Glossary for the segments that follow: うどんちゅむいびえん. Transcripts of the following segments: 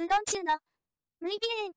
うどん中のむいび園。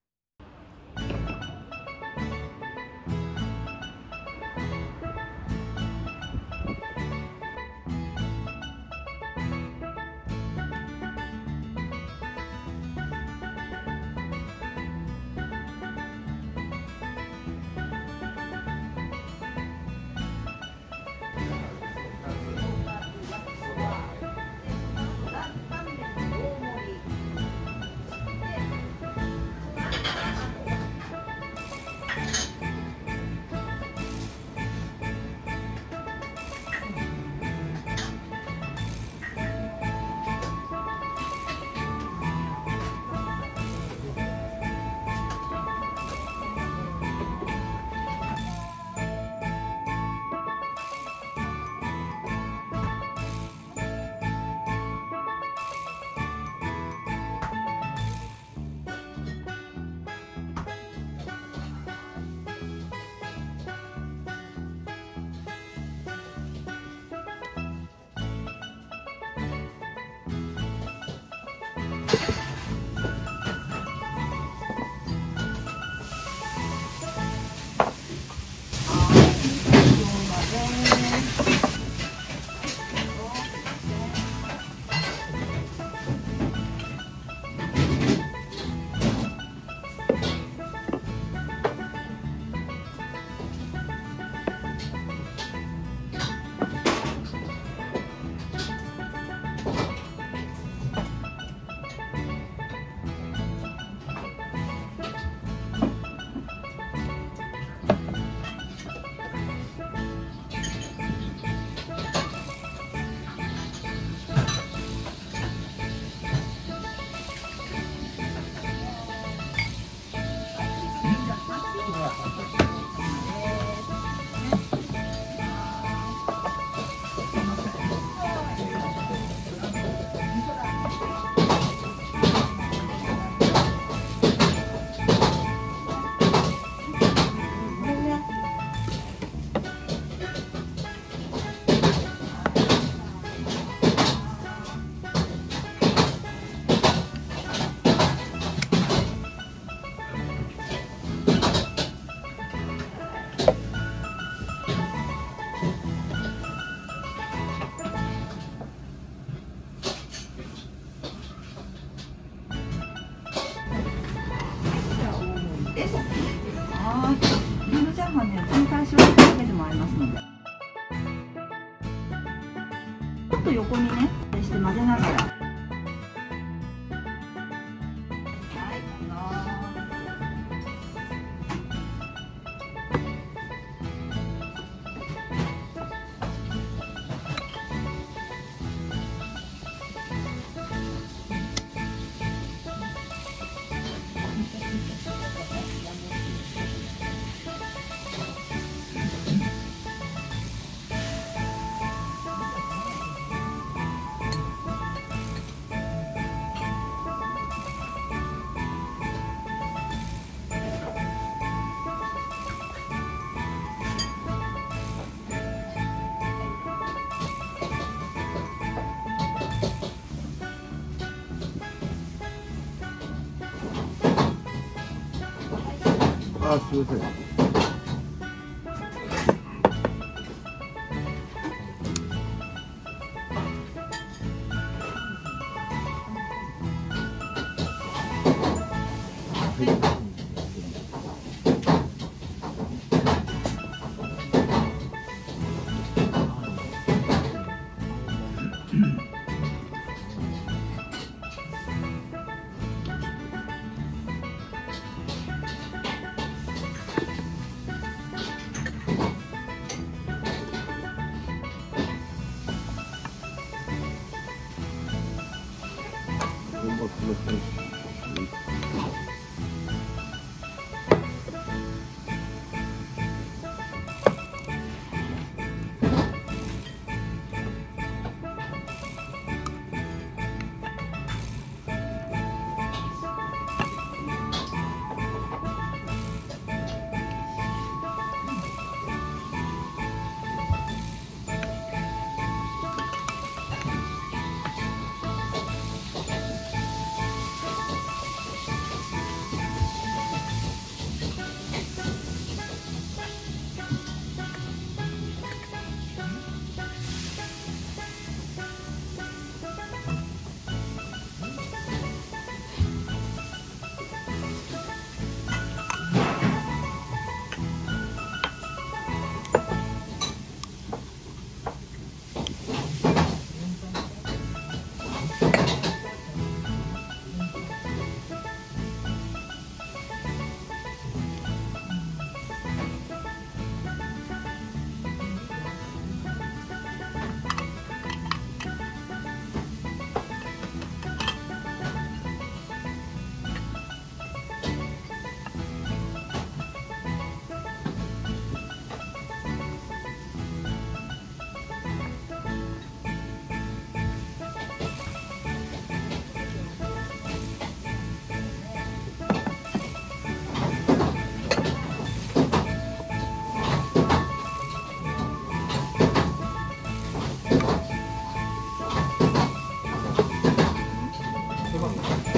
横にね、して混ぜながら。あ、すいません。ます。